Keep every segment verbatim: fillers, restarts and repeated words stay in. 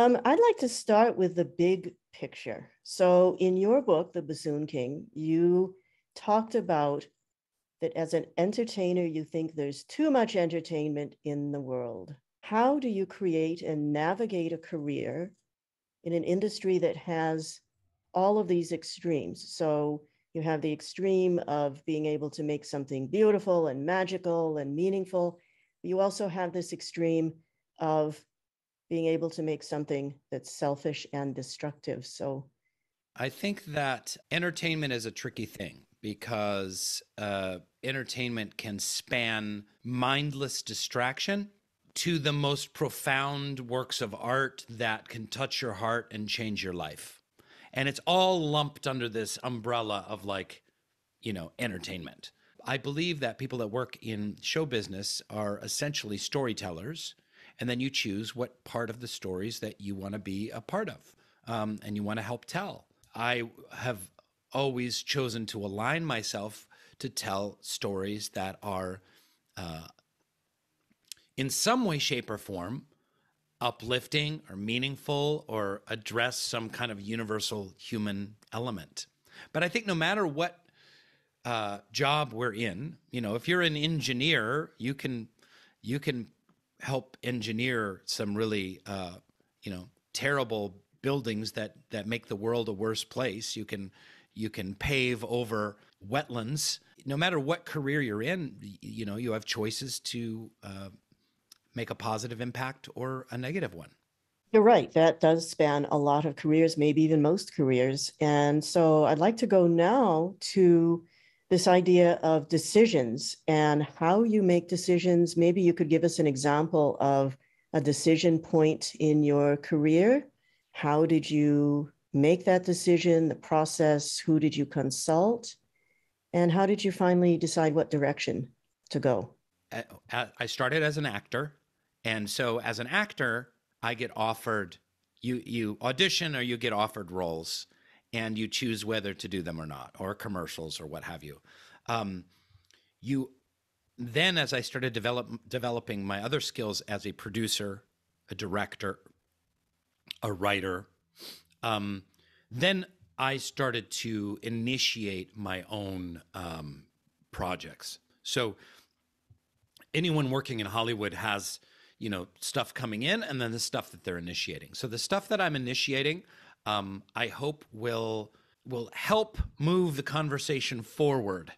Um, I'd like to start with the big picture. So in your book, The Bassoon King, you talked about that as an entertainer, you think there's too much entertainment in the world. How do you create and navigate a career in an industry that has all of these extremes? So you have the extreme of being able to make something beautiful and magical and meaningful. You also have this extreme of being able to make something that's selfish and destructive. So I think that entertainment is a tricky thing because uh, entertainment can span mindless distraction to the most profound works of art that can touch your heart and change your life. And it's all lumped under this umbrella of, like, you know, entertainment. I believe that people that work in show business are essentially storytellers, and then you choose what part of the stories that you want to be a part of um, and you want to help tell. I have always chosen to align myself to tell stories that are uh, in some way, shape, or form uplifting or meaningful or address some kind of universal human element. But I think no matter what uh, job we're in, you know, if you're an engineer, you can, you can help engineer some really, uh, you know, terrible buildings that, that make the world a worse place. You can, you can pave over wetlands. No matter what career you're in, you know, you have choices to, uh, make a positive impact or a negative one. You're right. That does span a lot of careers, maybe even most careers. And so I'd like to go now to this idea of decisions and how you make decisions. Maybe you could give us an example of a decision point in your career. How did you make that decision, the process, who did you consult, and how did you finally decide what direction to go? I started as an actor. And so as an actor, I get offered, you, you audition or you get offered roles and you choose whether to do them or not, or commercials or what have you. Um, you then, as I started develop, developing my other skills as a producer, a director, a writer, um, then I started to initiate my own um, projects. So anyone working in Hollywood has, you know, stuff coming in and then the stuff that they're initiating. So the stuff that I'm initiating, um, I hope will will help move the conversation forward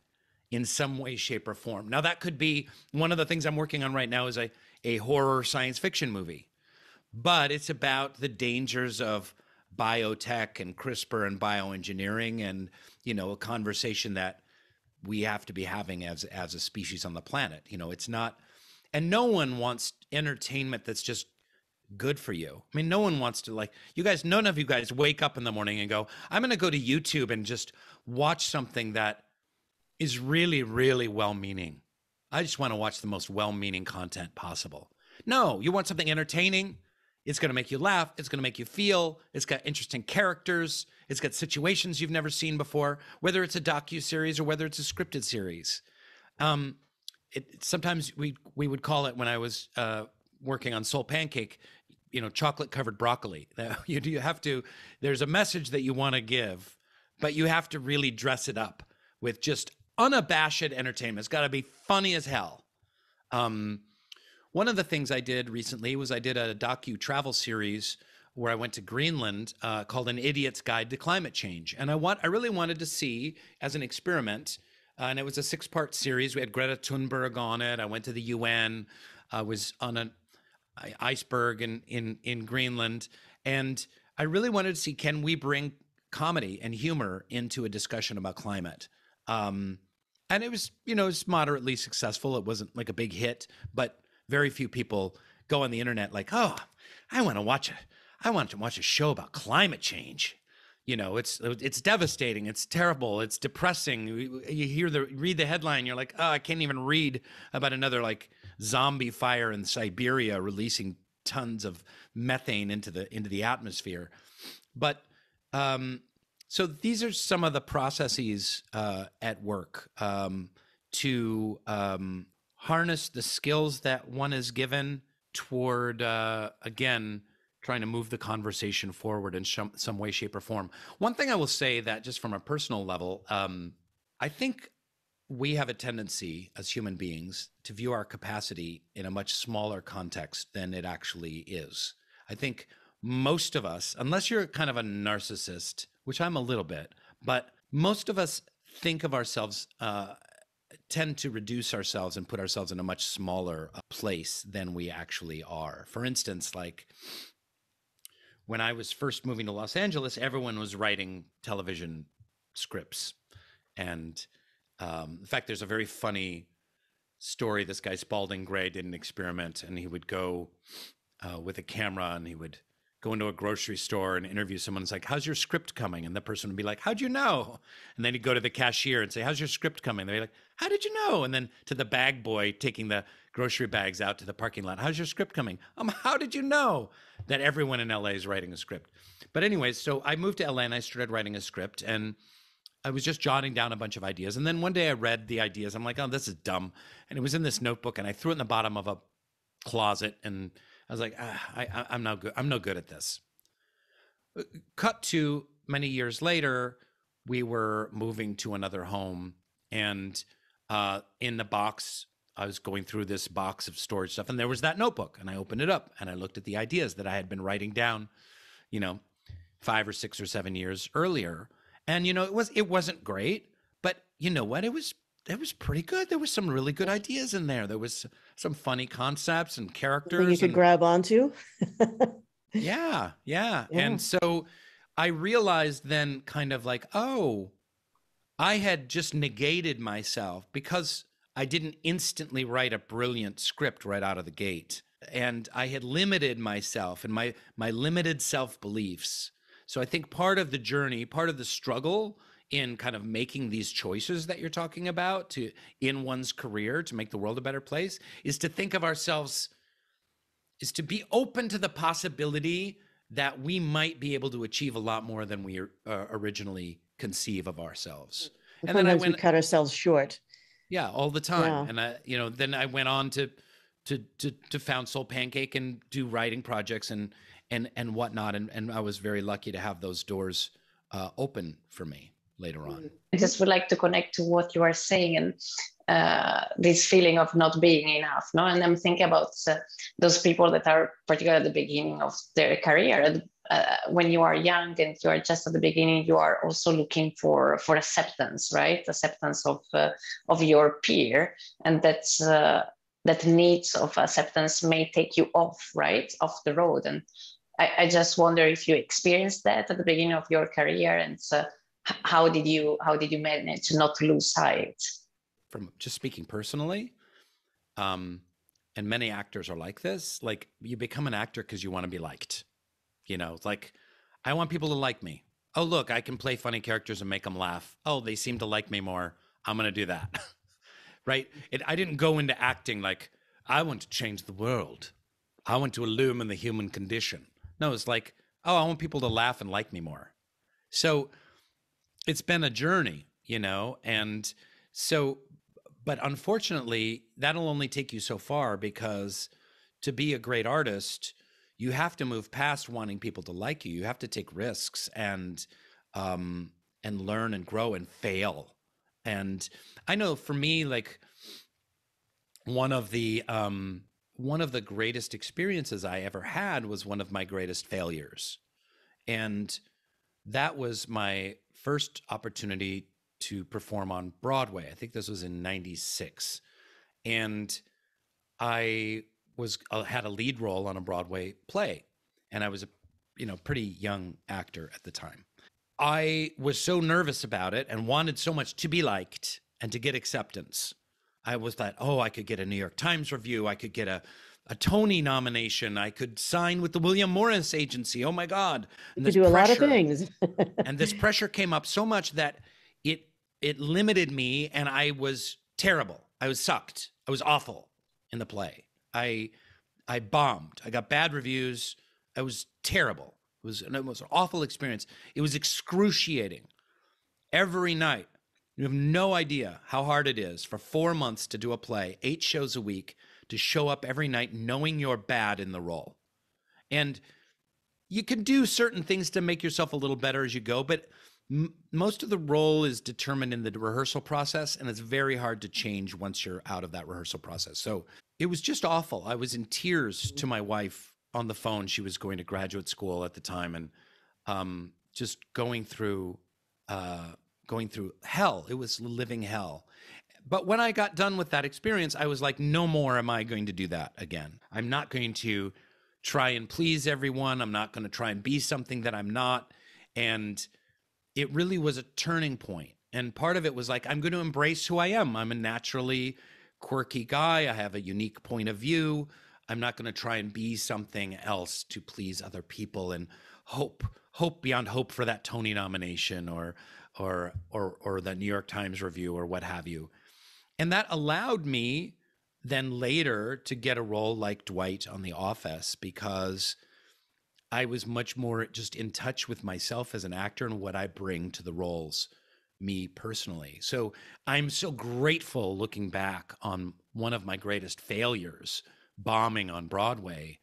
in some way, shape, or form. Now, that could be one of the things I'm working on right now is a, a horror science fiction movie, but it's about the dangers of biotech and CRISPR and bioengineering and, you know, a conversation that we have to be having as, as a species on the planet. You know, it's not, and no one wants entertainment that's just good for you. I mean, no one wants to, like, you guys, none of you guys wake up in the morning and go, I'm going to go to YouTube and just watch something that is really, really well-meaning. I just want to watch the most well-meaning content possible. No, you want something entertaining. It's going to make you laugh. It's going to make you feel. It's got interesting characters. It's got situations you've never seen before, whether it's a docu-series or whether it's a scripted series. Um, it, sometimes we, we would call it, when I was uh, working on Soul Pancake, you know, chocolate-covered broccoli. You do have to, there's a message that you want to give, but you have to really dress it up with just unabashed entertainment. It's got to be funny as hell. Um, One of the things I did recently was I did a docu-travel series where I went to Greenland uh, called An Idiot's Guide to Climate Change. And I want I really wanted to see, as an experiment, uh, and it was a six-part series. We had Greta Thunberg on it. I went to the U N. I was on an iceberg in, in, in Greenland. And I really wanted to see, can we bring comedy and humor into a discussion about climate? Um, and it was, you know, it was moderately successful. It wasn't like a big hit, but very few people go on the internet like, oh, I want to watch a, I want to watch a show about climate change. You know, it's it's devastating, it's terrible, it's depressing. You hear the read the headline, you're like, oh, I can't even read about another like zombie fire in Siberia releasing tons of methane into the into the atmosphere. But um, so these are some of the processes uh, at work um, to. Um, harness the skills that one is given toward, uh, again, trying to move the conversation forward in some, some way, shape, or form. One thing I will say that just from a personal level, um, I think we have a tendency as human beings to view our capacity in a much smaller context than it actually is. I think most of us, unless you're kind of a narcissist, which I'm a little bit, but most of us think of ourselves, uh, tend to reduce ourselves and put ourselves in a much smaller place than we actually are. For instance, like when I was first moving to Los Angeles, everyone was writing television scripts. And um, in fact, there's a very funny story. This guy Spalding Gray did an experiment, and he would go uh, with a camera, and he would go into a grocery store and interview someone. It's like, how's your script coming? And the person would be like, how'd you know? And then he'd go to the cashier and say, how's your script coming? They'd be like, how did you know? And then to the bag boy taking the grocery bags out to the parking lot, how's your script coming? Um, how did you know? That everyone in L A is writing a script. But anyways, so I moved to L A and I started writing a script, and I was just jotting down a bunch of ideas. And then one day I read the ideas. I'm like, oh, this is dumb. And it was in this notebook, and I threw it in the bottom of a closet, and I was like, ah, I, I'm no good. I'm no good at this. Cut to many years later, we were moving to another home, and uh, in the box, I was going through this box of storage stuff, and there was that notebook. And I opened it up, and I looked at the ideas that I had been writing down, you know, five or six or seven years earlier. And you know, it was it wasn't great, but you know what? It was it was pretty good. There was some really good ideas in there. There was some funny concepts and characters you could and, grab onto. yeah, yeah. Yeah. And so I realized then kind of like, oh, I had just negated myself because I didn't instantly write a brilliant script right out of the gate. And I had limited myself and my, my limited self-beliefs. So I think part of the journey, part of the struggle in kind of making these choices that you're talking about to in one's career to make the world a better place is to think of ourselves, is to be open to the possibility that we might be able to achieve a lot more than we uh, originally conceive of ourselves. And then I went, we cut ourselves short. Yeah, all the time. Yeah. And I, you know, then I went on to, to, to, to found Soul Pancake and do writing projects and, and, and whatnot. And, and I was very lucky to have those doors uh, open for me later on. I just would like to connect to what you are saying and uh, this feeling of not being enough. No, and I'm thinking about uh, those people that are particularly at the beginning of their career. Uh, when you are young and you are just at the beginning, you are also looking for for acceptance, right? Acceptance of uh, of your peer, and that's uh, that needs of acceptance may take you off, right, off the road. And I, I just wonder if you experienced that at the beginning of your career, and. Uh, How did you how did you manage not to lose sight? From just speaking personally, um, and many actors are like this. Like you become an actor because you want to be liked. You know, like I want people to like me. Oh, look, I can play funny characters and make them laugh. Oh, they seem to like me more. I'm gonna do that, right? It, I didn't go into acting like I want to change the world. I want to illumine the human condition. No, it's like oh, I want people to laugh and like me more. So. It's been a journey, you know, and so, but unfortunately, that'll only take you so far because to be a great artist, you have to move past wanting people to like you. You have to take risks and, um, and learn and grow and fail. And I know for me, like one of the, um, one of the greatest experiences I ever had was one of my greatest failures. And that was my first opportunity to perform on Broadway. I think this was in ninety-six. And I was I had a lead role on a Broadway play. And I was a you know, pretty young actor at the time. I was so nervous about it and wanted so much to be liked and to get acceptance. I was like, oh, I could get a New York Times review. I could get a a Tony nomination. I could sign with the William Morris Agency. Oh my God. You could do a lot of things. And this pressure came up so much that it, it limited me and I was terrible. I was sucked. I was awful in the play. I, I bombed. I got bad reviews. I was terrible. It was an, it was an awful experience. It was excruciating every night. You have no idea how hard it is for four months to do a play, eight shows a week, to show up every night knowing you're bad in the role. And you can do certain things to make yourself a little better as you go, but m most of the role is determined in the rehearsal process, and it's very hard to change once you're out of that rehearsal process. So it was just awful. I was in tears to my wife on the phone. She was going to graduate school at the time, and um, just going through uh, going through hell. It was living hell. But when I got done with that experience, I was like, no more am I going to do that again. I'm not going to try and please everyone. I'm not going to try and be something that I'm not. And it really was a turning point. And part of it was like, I'm going to embrace who I am. I'm a naturally quirky guy. I have a unique point of view. I'm not going to try and be something else to please other people and hope, hope beyond hope for that Tony nomination or, or, or, or the New York Times review or what have you. And that allowed me then later to get a role like Dwight on The Office, because I was much more just in touch with myself as an actor and what I bring to the roles, me personally. So I'm so grateful looking back on one of my greatest failures, bombing on Broadway,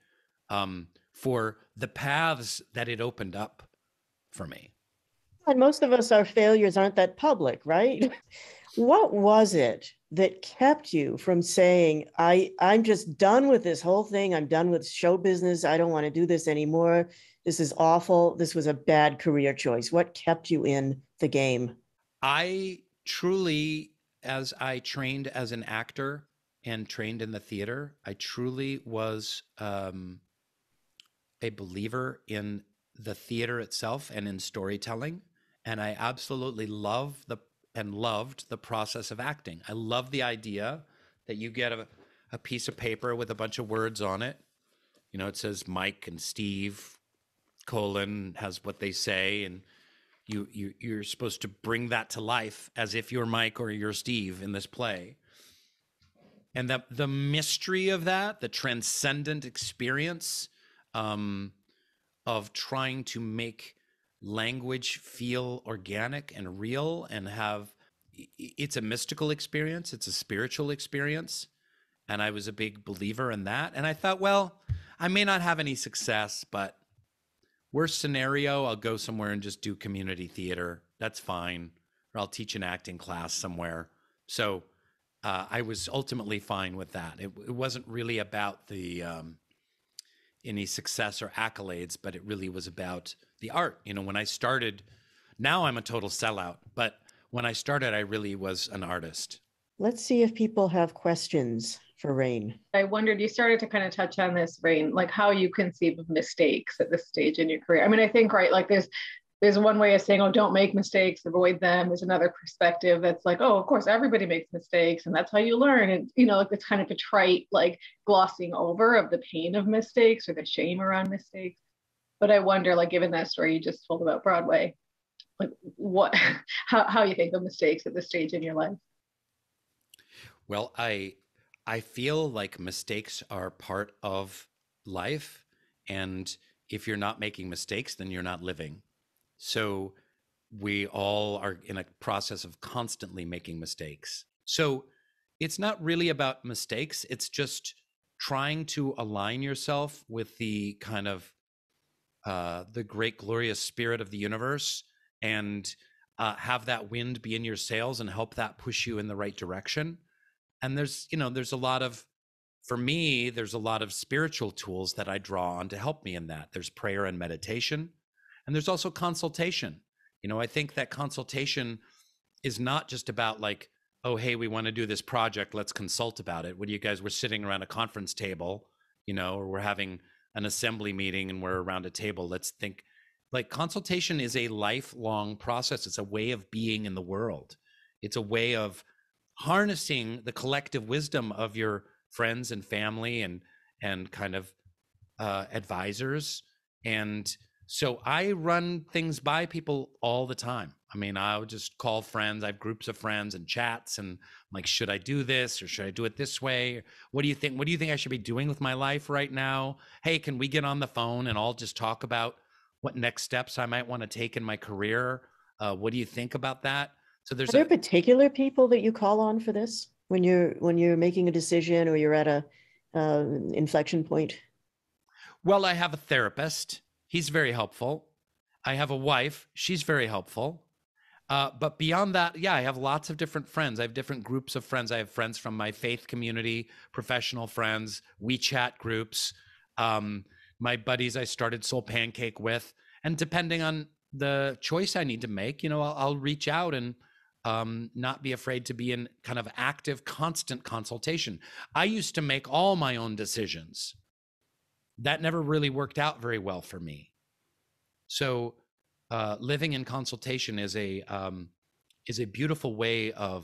um, for the paths that it opened up for me. And most of us, our failures aren't that public, right? What was it that kept you from saying, I, I'm just done with this whole thing. I'm done with show business. I don't want to do this anymore. This is awful. This was a bad career choice. What kept you in the game? I truly, as I trained as an actor and trained in the theater, I truly was um, a believer in the theater itself and in storytelling. And I absolutely love the and loved the process of acting. I love the idea that you get a, a piece of paper with a bunch of words on it. You know, it says Mike and Steve, colon, has what they say, and you, you, you're supposed to bring that to life as if you're Mike or you're Steve in this play. And the, the mystery of that, the transcendent experience um, of trying to make language feel organic and real and have, it's a mystical experience. It's a spiritual experience. And I was a big believer in that. And I thought, well, I may not have any success, but worst scenario, I'll go somewhere and just do community theater. That's fine. Or I'll teach an acting class somewhere. So uh, I was ultimately fine with that. It, it wasn't really about the um, any success or accolades, but it really was about the art. You know, when I started, now I'm a total sellout, but when I started, I really was an artist. Let's see if people have questions for Rainn. I wondered, you started to kind of touch on this, Rainn, like how you conceive of mistakes at this stage in your career. I mean, I think, right, like there's, there's one way of saying, oh, don't make mistakes, avoid them. There's another perspective that's like, oh, of course, everybody makes mistakes and that's how you learn. And, you know, like this kind of trite, like glossing over of the pain of mistakes or the shame around mistakes. But I wonder, like, given that story you just told about Broadway, like what, how, how you think of mistakes at this stage in your life? Well, I, I feel like mistakes are part of life. And if you're not making mistakes, then you're not living. So we all are in a process of constantly making mistakes. So it's not really about mistakes. It's just trying to align yourself with the kind of Uh, the great glorious spirit of the universe, and uh, have that wind be in your sails and help that push you in the right direction. And there's, you know, there's a lot of, for me, there's a lot of spiritual tools that I draw on to help me in that. There's prayer and meditation, and there's also consultation. You know, I think that consultation is not just about like, oh, hey, we want to do this project, let's consult about it. What do you guys, we're sitting around a conference table, you know, or we're having an assembly meeting and we're around a table. Let's think. Like, consultation is a lifelong process. It's a way of being in the world. It's a way of harnessing the collective wisdom of your friends and family and, and kind of uh, advisors. And so I run things by people all the time. I mean, I'll just call friends. I have groups of friends and chats and I'm like, should I do this or should I do it this way? What do you think? What do you think I should be doing with my life right now? Hey, can we get on the phone and I'll just talk about what next steps I might want to take in my career? Uh, what do you think about that? So there's Are there a particular people that you call on for this when you're when you're making a decision or you're at a uh, inflection point? Well, I have a therapist. He's very helpful. I have a wife. She's very helpful. Uh, but beyond that, yeah, I have lots of different friends. I have different groups of friends. I have friends from my faith community, professional friends, WeChat groups, um, my buddies I started Soul Pancake with. And depending on the choice I need to make, you know, I'll, I'll reach out and um, not be afraid to be in kind of active, constant consultation. I used to make all my own decisions. That never really worked out very well for me. So Uh, living in consultation is a um, is a beautiful way of,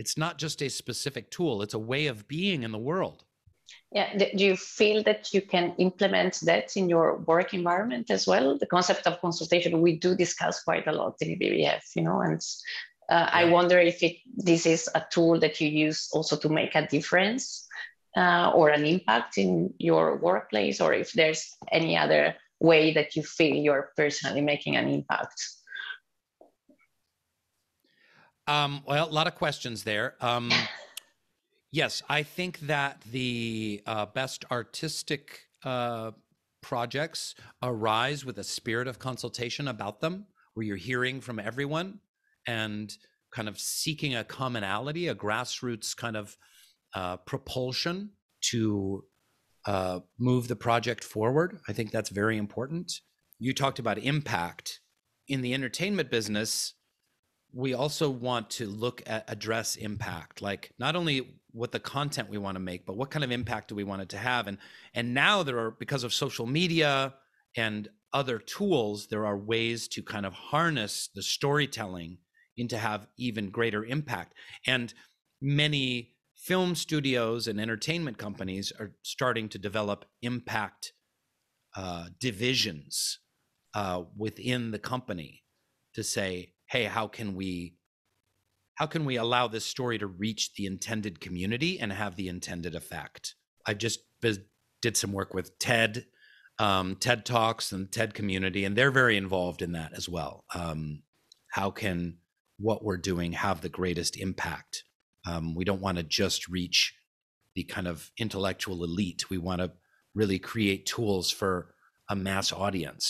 it's not just a specific tool, it's a way of being in the world. Yeah, do you feel that you can implement that in your work environment as well? The concept of consultation, we do discuss quite a lot in E B B F, you know, and uh, yeah. I wonder if it, this is a tool that you use also to make a difference uh, or an impact in your workplace, or if there's any other way that you feel you're personally making an impact? Um, well, a lot of questions there. Um, yes, I think that the uh, best artistic uh, projects arise with a spirit of consultation about them, where you're hearing from everyone and kind of seeking a commonality, a grassroots kind of uh, propulsion to Uh, move the project forward. I think that's very important. You talked about impact. In the entertainment business, we also want to look at, address impact, like not only what the content we want to make, but what kind of impact do we want it to have? And, and now there are, because of social media and other tools, there are ways to kind of harness the storytelling into have even greater impact. And many film studios and entertainment companies are starting to develop impact uh, divisions uh, within the company to say, hey, how can we, how can we allow this story to reach the intended community and have the intended effect? I just did some work with TED, um, TED Talks and TED community, and they're very involved in that as well. Um, how can what we're doing have the greatest impact? Um, we don't want to just reach the kind of intellectual elite. We want to really create tools for a mass audience.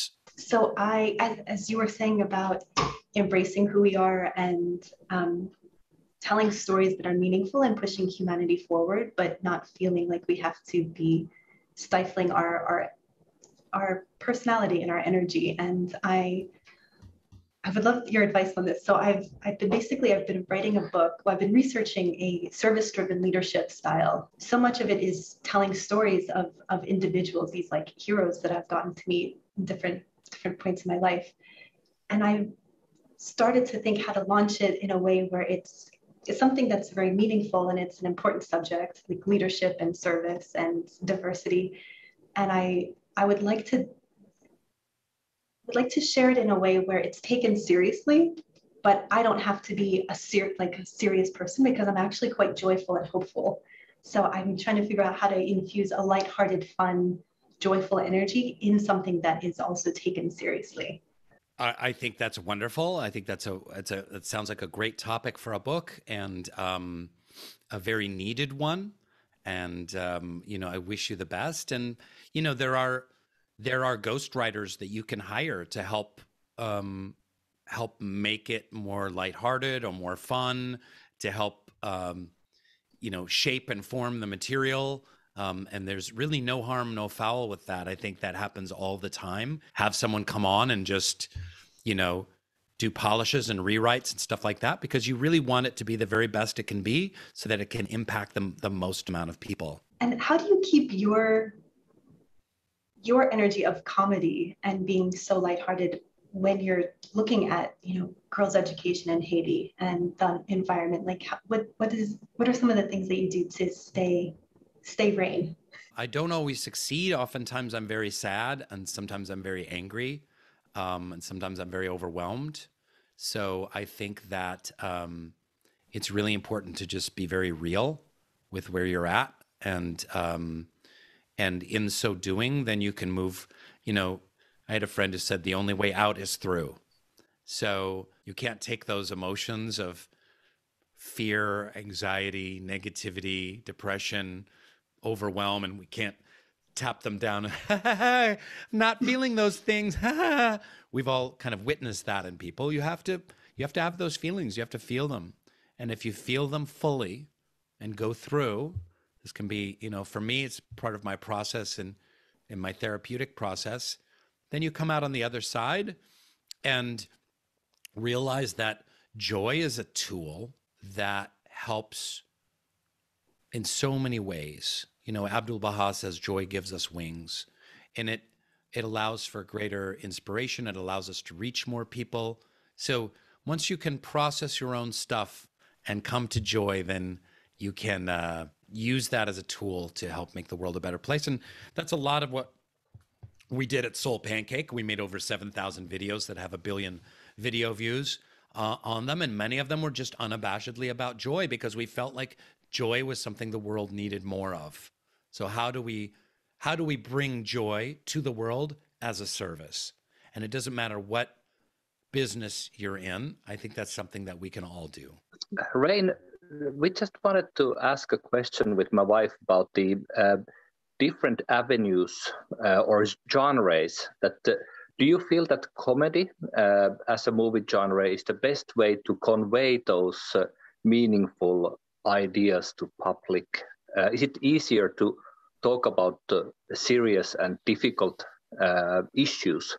So I, as, as you were saying about embracing who we are and um, telling stories that are meaningful and pushing humanity forward, but not feeling like we have to be stifling our, our, our personality and our energy. And I I would love your advice on this. So I've, I've been basically, I've been writing a book. Well, I've been researching a service-driven leadership style. So much of it is telling stories of, of individuals, these like heroes that I've gotten to meet in different, different points in my life. And I started to think how to launch it in a way where it's, it's something that's very meaningful and it's an important subject, like leadership and service and diversity. And I, I would like to I'd like to share it in a way where it's taken seriously, but I don't have to be a ser like a serious person, because I'm actually quite joyful and hopeful. So I'm trying to figure out how to infuse a lighthearted, fun, joyful energy in something that is also taken seriously. I, I think that's wonderful. I think that's a it's a it sounds like a great topic for a book, and um, a very needed one. And um, you know, I wish you the best. And you know, there are. There are ghostwriters that you can hire to help um, help make it more lighthearted or more fun, to help um, you know, shape and form the material. Um, and there's really no harm, no foul with that. I think that happens all the time. Have someone come on and just, you know, do polishes and rewrites and stuff like that, because you really want it to be the very best it can be so that it can impact the, the most amount of people. And how do you keep your your energy of comedy and being so lighthearted when you're looking at, you know, girls' education in Haiti and the environment? Like, what what is what are some of the things that you do to stay stay Rainn? I don't always succeed. Oftentimes, I'm very sad, and sometimes I'm very angry, um, and sometimes I'm very overwhelmed. So I think that um, it's really important to just be very real with where you're at, and. Um, And in so doing, then you can move, you know, I had a friend who said, the only way out is through. So you can't take those emotions of fear, anxiety, negativity, depression, overwhelm, and we can't tap them down. And not feeling those things. We've all kind of witnessed that in people. You have to, you have to have those feelings. You have to feel them. And if you feel them fully and go through, this can be, you know, for me, it's part of my process and in my therapeutic process. Then you come out on the other side and realize that joy is a tool that helps in so many ways. You know, Abdu'l-Baha says joy gives us wings, and it it allows for greater inspiration. It allows us to reach more people. So once you can process your own stuff and come to joy, then you can uh, use that as a tool to help make the world a better place. And that's a lot of what we did at Soul Pancake. We made over seven thousand videos that have a billion video views uh, on them. And many of them were just unabashedly about joy, because we felt like joy was something the world needed more of. So how do we, how do we bring joy to the world as a service? And it doesn't matter what business you're in. I think that's something that we can all do. Rainn, we just wanted to ask a question with my wife about the uh, different avenues uh, or genres that uh, do you feel that comedy uh, as a movie genre is the best way to convey those uh, meaningful ideas to public? Uh, is it easier to talk about uh, serious and difficult uh, issues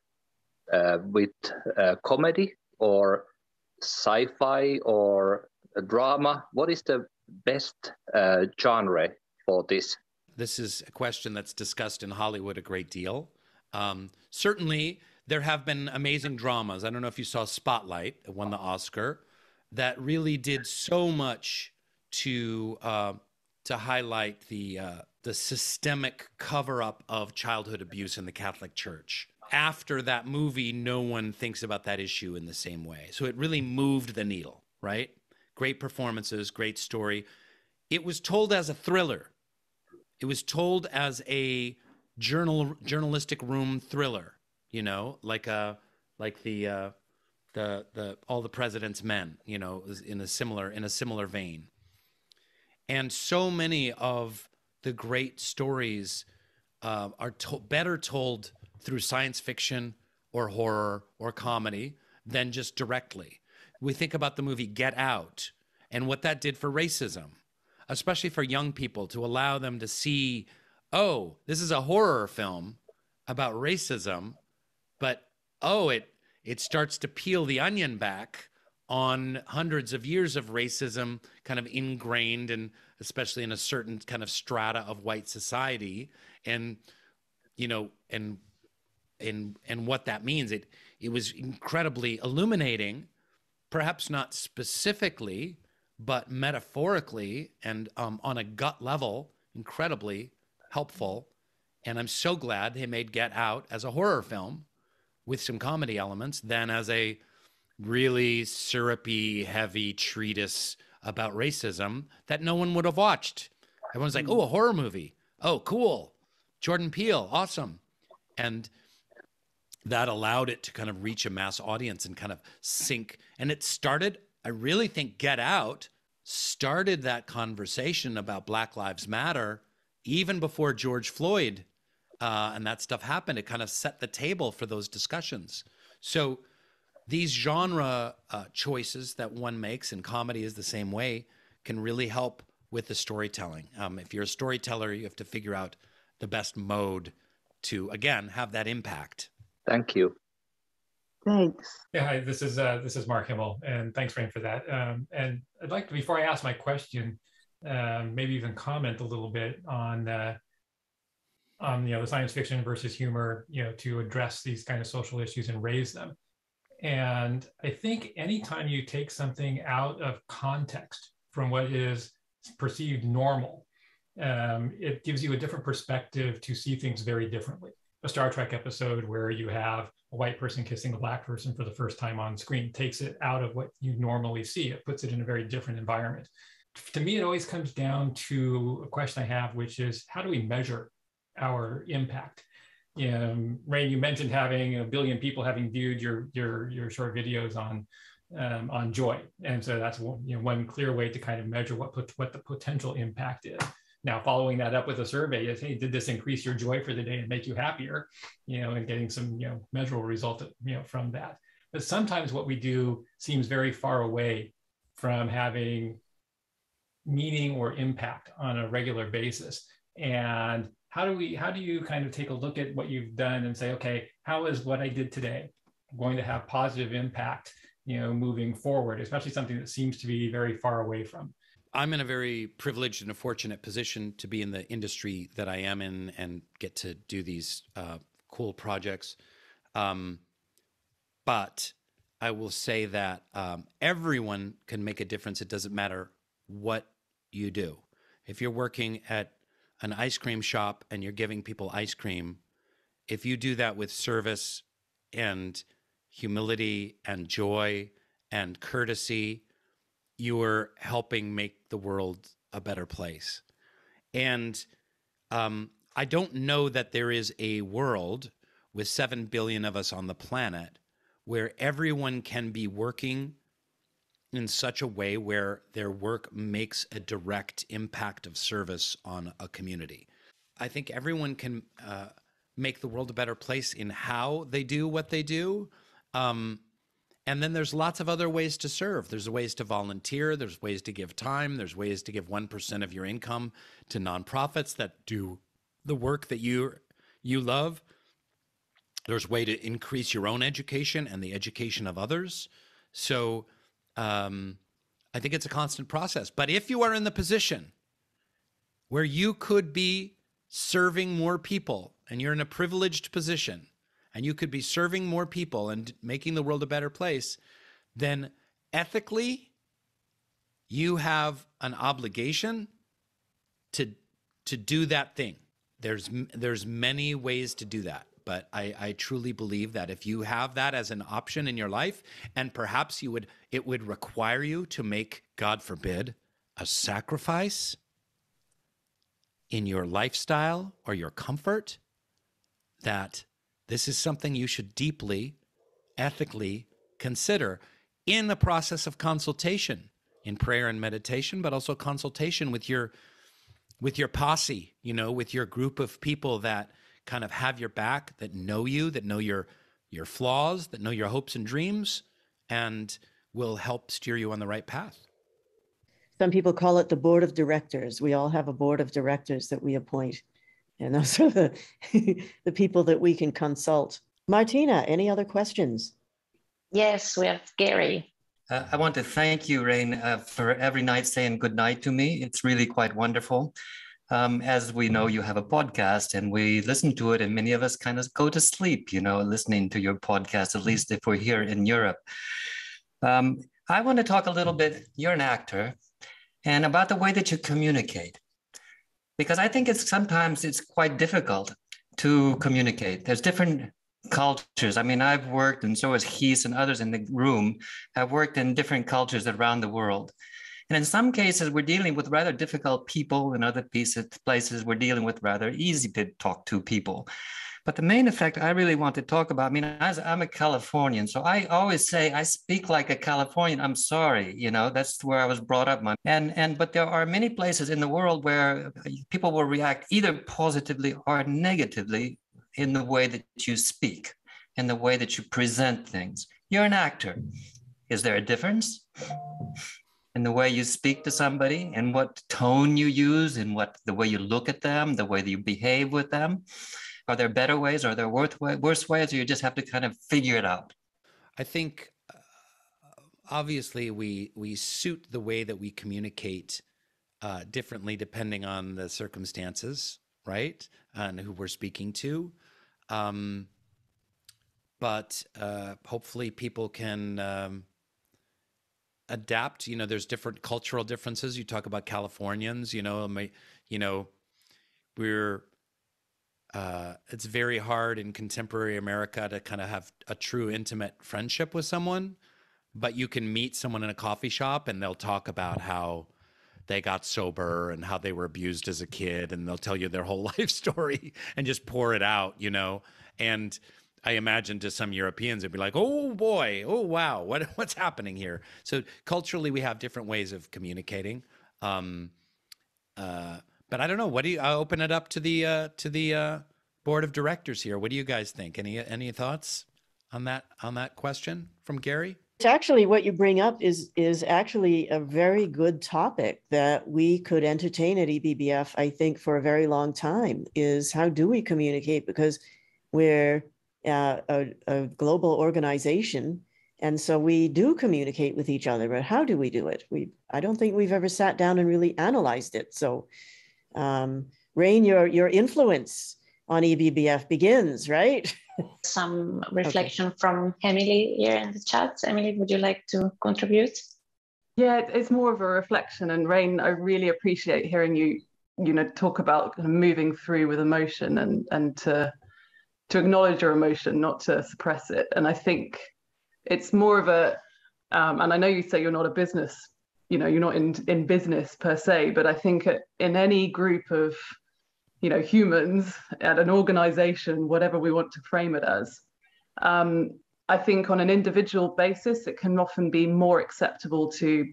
uh, with uh, comedy or sci-fi or drama? What is the best uh, genre for this? This is a question that's discussed in Hollywood a great deal. Um, certainly, there have been amazing dramas. I don't know if you saw Spotlight, it won the Oscar, that really did so much to uh, to highlight the uh, the systemic cover-up of childhood abuse in the Catholic Church. After that movie, no one thinks about that issue in the same way. So it really moved the needle, right? Great performances, great story. It was told as a thriller. It was told as a journal journalistic room thriller, you know, like a like the uh, the the All the President's Men, you know, in a similar in a similar vein. And so many of the great stories uh, are to better told through science fiction or horror or comedy than just directly. We think about the movie Get Out and what that did for racism, especially for young people, to allow them to see, oh, this is a horror film about racism, but oh, it, it starts to peel the onion back on hundreds of years of racism kind of ingrained, and especially in a certain kind of strata of white society, and, you know, and, and, and what that means. It, it was incredibly illuminating. Perhaps not specifically, but metaphorically and um, on a gut level, incredibly helpful. And I'm so glad they made Get Out as a horror film with some comedy elements than as a really syrupy, heavy treatise about racism that no one would have watched. Everyone's like, oh, a horror movie. Oh, cool. Jordan Peele, awesome. And that allowed it to kind of reach a mass audience and kind of sink. And it started, I really think Get Out started that conversation about Black Lives Matter even before George Floyd uh, and that stuff happened. It kind of set the table for those discussions. So these genre uh, choices that one makes, and comedy is the same way, can really help with the storytelling. Um, if you're a storyteller, you have to figure out the best mode to, again, have that impact. Thank you. Thanks. Yeah, hi, this is uh, this is Mark Himmel, and thanks, Rainn, for that. Um, and I'd like to, before I ask my question, uh, maybe even comment a little bit on uh, on you know the science fiction versus humor, you know, to address these kind of social issues and raise them. And I think anytime you take something out of context from what is perceived normal, um, it gives you a different perspective to see things very differently. A Star Trek episode where you have a white person kissing a black person for the first time on screen takes it out of what you normally see. It puts it in a very different environment. To me, it always comes down to a question I have, which is, how do we measure our impact? Um, Rainn, you mentioned having a billion people having viewed your your, your short videos on um, on joy. And so that's one, you know, one clear way to kind of measure what, what the potential impact is. Now, following that up with a survey is, hey, did this increase your joy for the day and make you happier? You know, and getting some, you know, measurable result, you know, from that. But sometimes what we do seems very far away from having meaning or impact on a regular basis. And how do we, how do you kind of take a look at what you've done and say, okay, how is what I did today going to have positive impact, you know, moving forward, especially something that seems to be very far away from? I'm in a very privileged and a fortunate position to be in the industry that I am in and get to do these uh, cool projects. Um, but I will say that um, everyone can make a difference. It doesn't matter what you do. If you're working at an ice cream shop and you're giving people ice cream, if you do that with service and humility and joy and courtesy, you are helping make the world a better place. And um, I don't know that there is a world with seven billion of us on the planet where everyone can be working in such a way where their work makes a direct impact of service on a community. I think everyone can uh, make the world a better place in how they do what they do. Um, and then there's lots of other ways to serve. There's ways to volunteer, there's ways to give time, there's ways to give one percent of your income to nonprofits that do the work that you, you love. There's way to increase your own education and the education of others. So um, I think it's a constant process. But if you are in the position where you could be serving more people, and you're in a privileged position, and you could be serving more people and making the world a better place, then ethically, you have an obligation to, to do that thing. There's, there's many ways to do that. But I, I truly believe that if you have that as an option in your life, and perhaps you would, it would require you to make, God forbid, a sacrifice in your lifestyle or your comfort, that this is something you should deeply, ethically consider in the process of consultation, in prayer and meditation, but also consultation with your, with your posse, you know, with your group of people that kind of have your back, that know you, that know your, your flaws, that know your hopes and dreams, and will help steer you on the right path. Some people call it the board of directors. We all have a board of directors that we appoint. And those are the, the people that we can consult. Martina, any other questions? Yes, we have Gary. Uh, I want to thank you, Rainn, uh, for every night saying good night to me. It's really quite wonderful. Um, as we know, you have a podcast and we listen to it, and many of us kind of go to sleep, you know, listening to your podcast, at least if we're here in Europe. Um, I want to talk a little bit, you're an actor, and about the way that you communicate, because I think it's sometimes it's quite difficult to communicate. There's different cultures. I mean, I've worked, and so has Heath and others in the room, have worked in different cultures around the world. And in some cases, we're dealing with rather difficult people. In other pieces, places, we're dealing with rather easy to talk to people. But the main effect I really want to talk about, I mean, as I'm a Californian, so I always say I speak like a Californian. I'm sorry, you know, that's where I was brought up. And, and but there are many places in the world where people will react either positively or negatively in the way that you speak, in the way that you present things. You're an actor. Is there a difference in the way you speak to somebody, and what tone you use, and what the way you look at them, the way that you behave with them? Are there better ways? Are there worse ways? Or you just have to kind of figure it out? I think uh, obviously we we suit the way that we communicate uh, differently depending on the circumstances, right, and who we're speaking to. Um, but uh, hopefully people can. Um, adapt, you know, there's different cultural differences. You talk about Californians, you know, my, you know, we're, uh, it's very hard in contemporary America to kind of have a true intimate friendship with someone, but you can meet someone in a coffee shop and they'll talk about how they got sober and how they were abused as a kid. And they'll tell you their whole life story and just pour it out, you know, and I imagine to some Europeans, it'd be like, oh boy, oh wow, what, what's happening here? So culturally, we have different ways of communicating. Um, uh, But I don't know. What do you? I'll open it up to the uh, to the uh, board of directors here. What do you guys think? Any any thoughts on that on that question from Gary? It's actually what you bring up is is actually a very good topic that we could entertain at E B B F, I think, for a very long time. Is how do we communicate, because we're uh, a, a global organization, and so we do communicate with each other. But how do we do it? We I don't think we've ever sat down and really analyzed it. So, um, Rainn, your your influence on E B B F begins, right? Some reflection okay. from Emily here in the chat. Emily, would you like to contribute? Yeah, it's more of a reflection. And Rainn, I really appreciate hearing you, you know, talk about kind of moving through with emotion and and to to acknowledge your emotion, not to suppress it. And I think it's more of a, um, and I know you say you're not a business, you know, you're not in in business per se, but I think in any group of you know, humans at an organization, whatever we want to frame it as. Um, I think on an individual basis, it can often be more acceptable to,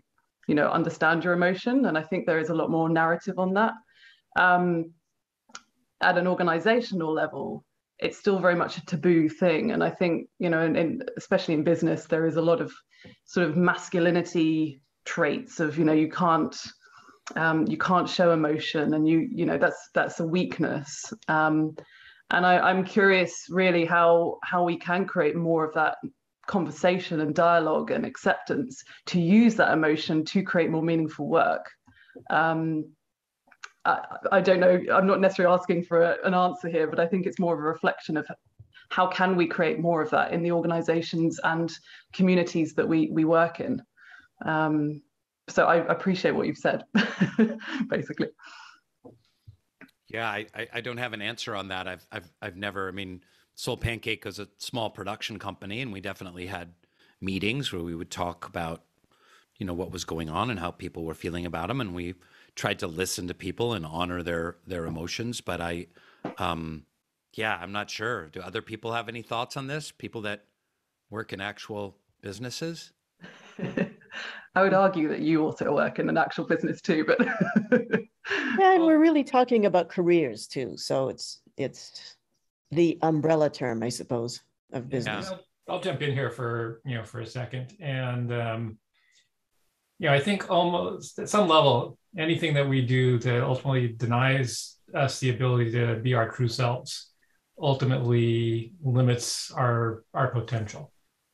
you know, understand your emotion. And I think there is a lot more narrative on that. Um, at an organizational level, it's still very much a taboo thing. And I think, you know, in, in, especially in business, there is a lot of sort of masculinity traits of, you know, you can't, Um, you can't show emotion, and you you know that's that's a weakness. Um, and I, I'm curious, really, how how we can create more of that conversation and dialogue and acceptance to use that emotion to create more meaningful work. Um, I, I don't know. I'm not necessarily asking for a, an answer here, but I think it's more of a reflection of how can we create more of that in the organizations and communities that we we work in. Um, So I appreciate what you've said, basically. Yeah, I, I, I don't have an answer on that. I've, I've, I've never, I mean, Soul Pancake was a small production company, and we definitely had meetings where we would talk about, you know, what was going on and how people were feeling about them. And we tried to listen to people and honor their, their emotions. But I, um, yeah, I'm not sure. Do other people have any thoughts on this? People that work in actual businesses? I would argue that you also work in an actual business too, but yeah, and we're really talking about careers too, so it's it's the umbrella term, I suppose, of business. Yeah. I'll, I'll jump in here for you know for a second, and um, you know I think almost at some level, anything that we do that ultimately denies us the ability to be our true selves ultimately limits our our potential.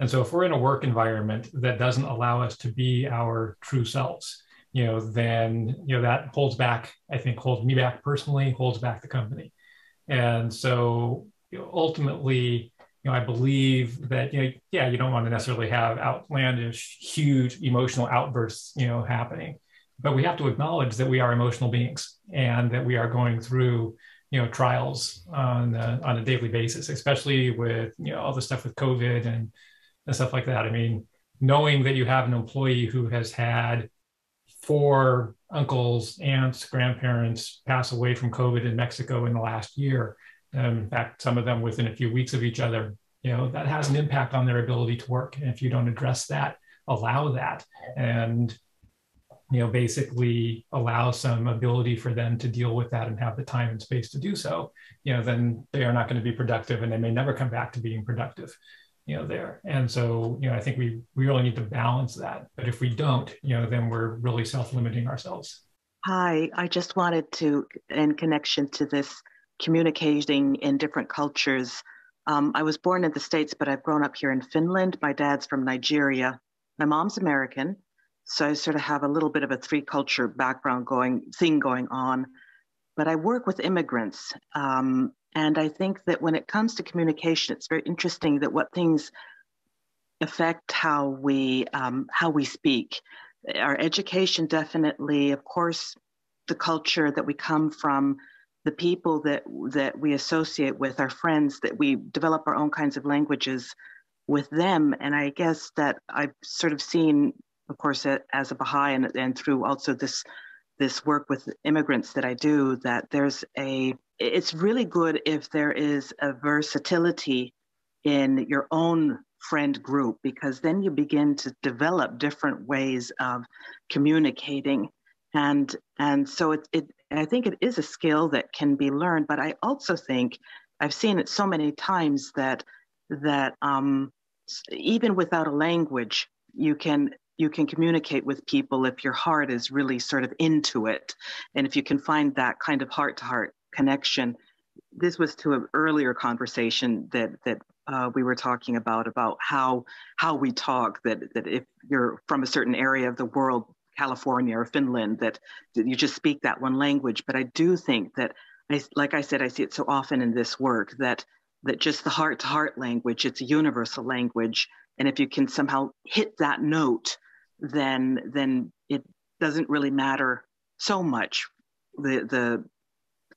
And so if we're in a work environment that doesn't allow us to be our true selves, you know, then, you know, that holds back, I think holds me back personally, holds back the company. And so you know, ultimately, you know, I believe that, you know, yeah, you don't want to necessarily have outlandish, huge emotional outbursts, you know, happening, but we have to acknowledge that we are emotional beings and that we are going through you know, trials on, uh, on a daily basis, especially with, you know, all the stuff with COVID and, and stuff like that. I mean, knowing that you have an employee who has had four uncles, aunts, grandparents pass away from COVID in Mexico in the last year, um, in fact, some of them within a few weeks of each other, you know, that has an impact on their ability to work. And if you don't address that, allow that, and, you know, basically allow some ability for them to deal with that and have the time and space to do so, you know, then they are not going to be productive, and they may never come back to being productive. You know, there. And so, you know, I think we, we really need to balance that. But if we don't, you know, then we're really self-limiting ourselves. Hi, I just wanted to, in connection to this communicating in different cultures, um, I was born in the States, but I've grown up here in Finland. My dad's from Nigeria. My mom's American. So I sort of have a little bit of a three culture background going, thing going on. But I work with immigrants. Um, And I think that when it comes to communication, it's very interesting that what things affect how we um, how we speak. Our education, definitely, of course, the culture that we come from, the people that that we associate with, our friends, that we develop our own kinds of languages with them. And I guess that I've sort of seen, of course, as a Baha'i and, and through also this this work with immigrants that I do, that there's a, it's really good if there is a versatility in your own friend group, because then you begin to develop different ways of communicating. And, and so it, it, And I think it is a skill that can be learned, but I also think I've seen it so many times that that um, even without a language, you can you can communicate with people if your heart is really sort of into it. And if you can find that kind of heart-to-heart connection. This was to an earlier conversation that that uh, we were talking about, about how how we talk, that that if you're from a certain area of the world, California or Finland, that, that you just speak that one language. But I do think that, I, like I said, I see it so often in this work, that that just the heart-to-heart language, it's a universal language. And if you can somehow hit that note, then then it doesn't really matter so much, the the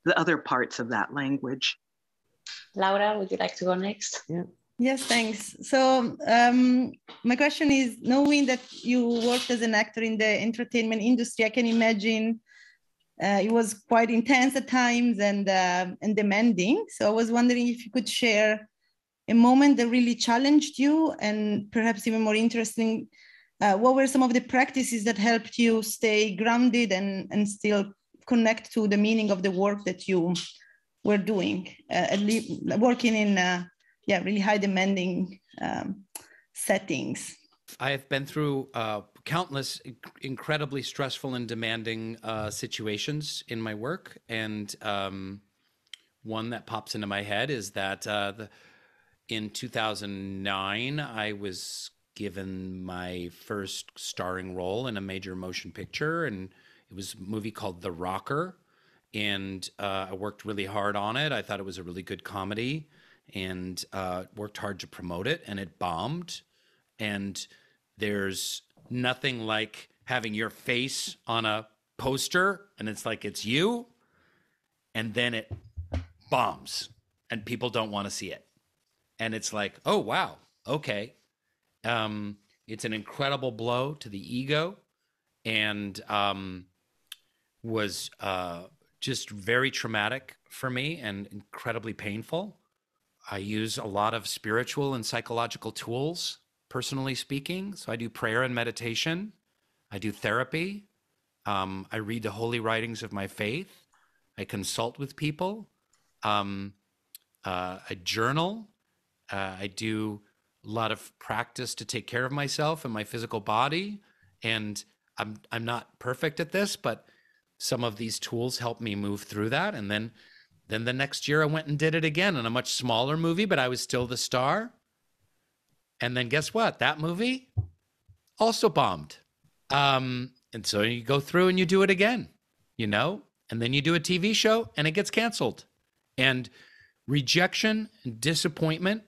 the other parts of that language. Laura, would you like to go next? Yeah. Yes, thanks. So um, my question is, knowing that you worked as an actor in the entertainment industry, I can imagine uh, it was quite intense at times and, uh, and demanding. So I was wondering if you could share a moment that really challenged you, and perhaps even more interesting, uh, what were some of the practices that helped you stay grounded and, and still connect to the meaning of the work that you were doing, uh, at least working in uh, yeah, really high demanding um, settings? I have been through uh, countless incredibly stressful and demanding uh, situations in my work. And um, one that pops into my head is that uh, the, in two thousand nine, I was given my first starring role in a major motion picture, and it was a movie called The Rocker, and uh, I worked really hard on it. I thought it was a really good comedy, and uh, worked hard to promote it, and it bombed. And there's nothing like having your face on a poster, and it's like, it's you, and then it bombs, and people don't want to see it. And it's like, oh, wow, okay. Um, it's an incredible blow to the ego, and um, was uh, just very traumatic for me and incredibly painful. I use a lot of spiritual and psychological tools, personally speaking. So I do prayer and meditation. I do therapy. Um, I read the holy writings of my faith. I consult with people. Um, uh, I journal. Uh, I do a lot of practice to take care of myself and my physical body. And I'm, I'm not perfect at this, but some of these tools help me move through that. And then Then the next year I went and did it again in a much smaller movie, but I was still the star. And then guess what? That movie also bombed. Um, and so you go through and you do it again, you know, and then you do a T V show and it gets canceled. And rejection and disappointment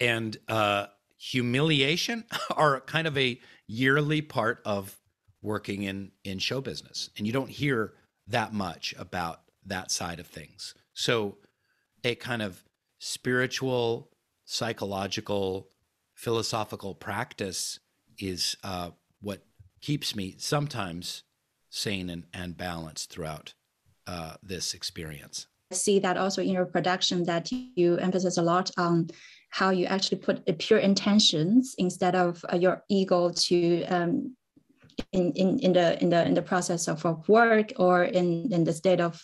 and uh, humiliation are kind of a yearly part of working in, in show business. And you don't hear that much about that side of things. So a kind of spiritual, psychological, philosophical practice is uh, what keeps me sometimes sane and, and balanced throughout uh, this experience. I see that also in your production that you emphasize a lot on how you actually put a pure intentions instead of uh, your ego to um, In, in, in the in the in the process of work or in, in the state of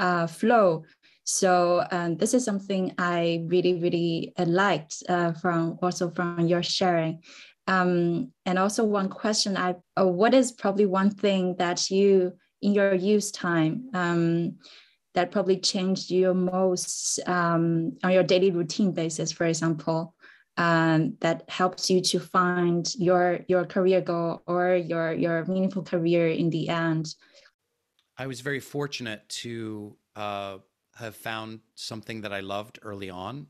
uh, flow. So um, this is something I really, really liked uh, from also from your sharing. Um, and also one question, I uh, what is probably one thing that you in your youth time um, that probably changed you most um, on your daily routine basis, for example? Um, that helps you to find your your career goal or your your meaningful career in the end? I was very fortunate to uh, have found something that I loved early on.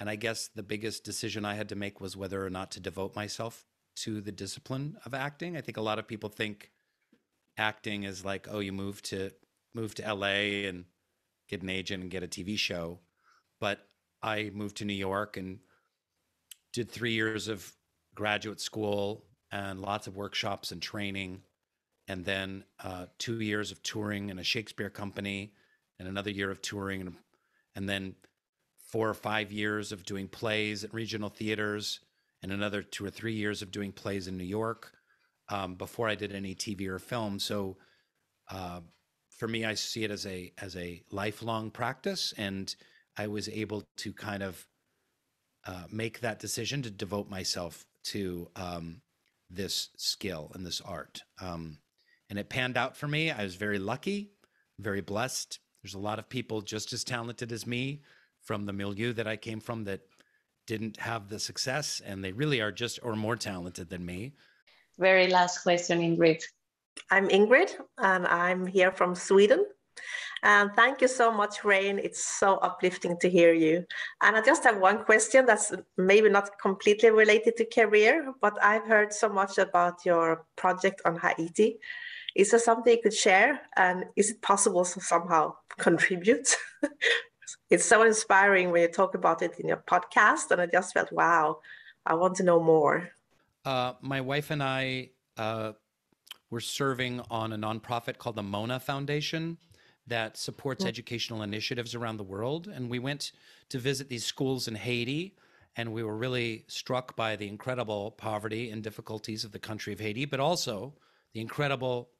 And I guess the biggest decision I had to make was whether or not to devote myself to the discipline of acting. I think a lot of people think acting is like, oh, you move to move to L A and get an agent and get a T V show. But I moved to New York and did three years of graduate school and lots of workshops and training, and then uh, two years of touring in a Shakespeare company, and another year of touring, and, and then four or five years of doing plays at regional theaters, and another two or three years of doing plays in New York um, before I did any T V or film. So uh, for me, I see it as a as a lifelong practice, and I was able to kind of uh, make that decision to devote myself to um, this skill and this art. Um, and it panned out for me. I was very lucky, very blessed. There's a lot of people just as talented as me from the milieu that I came from that didn't have the success, and they really are just or more talented than me. Very last question, Ingrid. I'm Ingrid, and I'm here from Sweden. And thank you so much, Rainn. It's so uplifting to hear you. And I just have one question that's maybe not completely related to career, but I've heard so much about your project on Haiti. Is there something you could share? And is it possible to somehow contribute? It's so inspiring when you talk about it in your podcast. And I just felt, wow, I want to know more. Uh, my wife and I uh, were serving on a nonprofit called the Mona Foundation that supports mm-hmm. educational initiatives around the world. And we went to visit these schools in Haiti, and we were really struck by the incredible poverty and difficulties of the country of Haiti, but also the incredible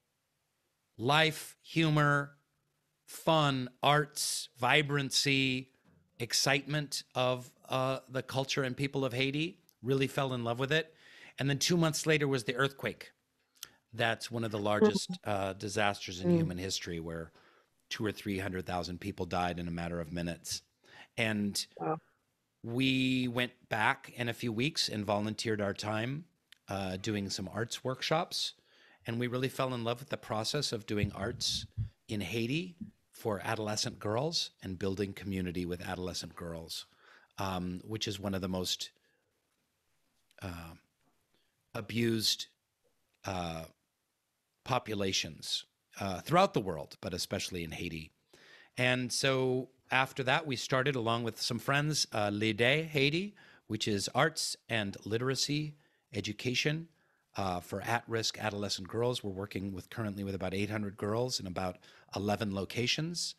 life, humor, fun, arts, vibrancy, excitement of uh, the culture and people of Haiti. Really fell in love with it. And then two months later was the earthquake. That's one of the largest uh, disasters in mm. human history, where two or three hundred thousand people died in a matter of minutes. And wow. we went back in a few weeks and volunteered our time uh, doing some arts workshops. And we really fell in love with the process of doing arts in Haiti for adolescent girls and building community with adolescent girls, um, which is one of the most uh, abused uh, populations uh, throughout the world, but especially in Haiti. And so after that, we started, along with some friends, uh, Lide Haiti, which is arts and literacy education Uh, for at-risk adolescent girls. We're working with currently with about eight hundred girls in about eleven locations.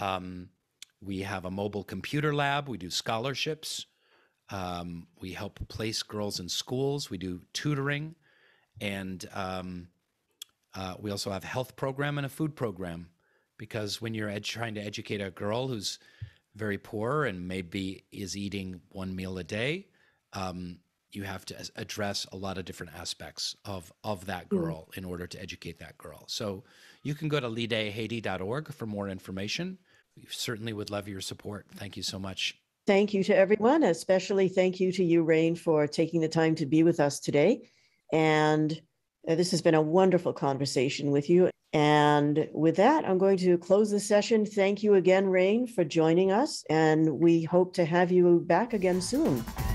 Um, we have a mobile computer lab. We do scholarships. Um, we help place girls in schools. We do tutoring. And um, uh, we also have a health program and a food program, because when you're ed- trying to educate a girl who's very poor and maybe is eating one meal a day, um, you have to address a lot of different aspects of, of that girl mm. in order to educate that girl. So you can go to lide haiti dot org for more information. We certainly would love your support. Thank you so much. Thank you to everyone, especially thank you to you, Rainn, for taking the time to be with us today. And uh, this has been a wonderful conversation with you. And with that, I'm going to close the session. Thank you again, Rainn, for joining us. And we hope to have you back again soon.